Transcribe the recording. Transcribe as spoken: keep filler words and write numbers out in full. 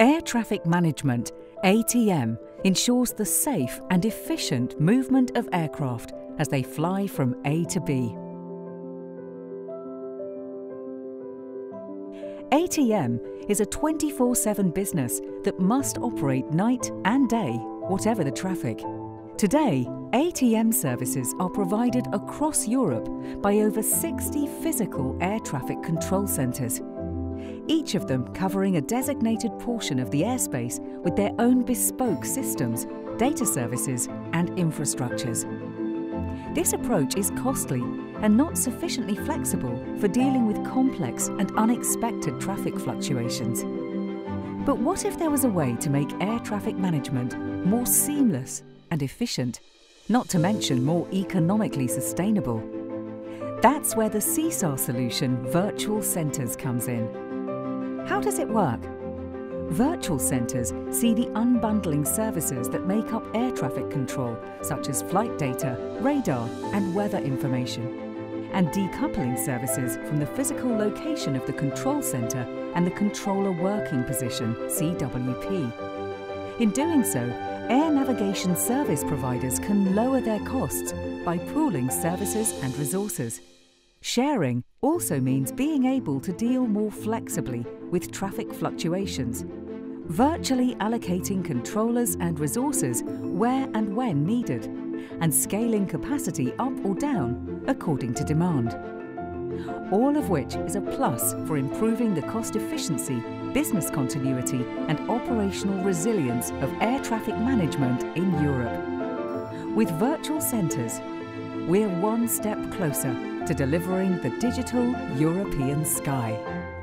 Air Traffic Management, A T M, ensures the safe and efficient movement of aircraft as they fly from A to B. A T M is a twenty-four seven business that must operate night and day, whatever the traffic. Today, A T M services are provided across Europe by over sixty physical air traffic control centres, each of them covering a designated portion of the airspace with their own bespoke systems, data services and infrastructures. This approach is costly and not sufficiently flexible for dealing with complex and unexpected traffic fluctuations. But what if there was a way to make air traffic management more seamless and efficient, not to mention more economically sustainable? That's where the see saw solution Virtual Centres comes in. How does it work? Virtual Centres see the unbundling services that make up air traffic control, such as flight data, radar and weather information, and decoupling services from the physical location of the control centre and the controller working position, C W P. In doing so, air navigation service providers can lower their costs by pooling services and resources. Sharing also means being able to deal more flexibly with traffic fluctuations, virtually allocating controllers and resources where and when needed, and scaling capacity up or down according to demand. All of which is a plus for improving the cost efficiency, business continuity and operational resilience of air traffic management in Europe. With Virtual Centres, we're one step closer to delivering the digital European sky.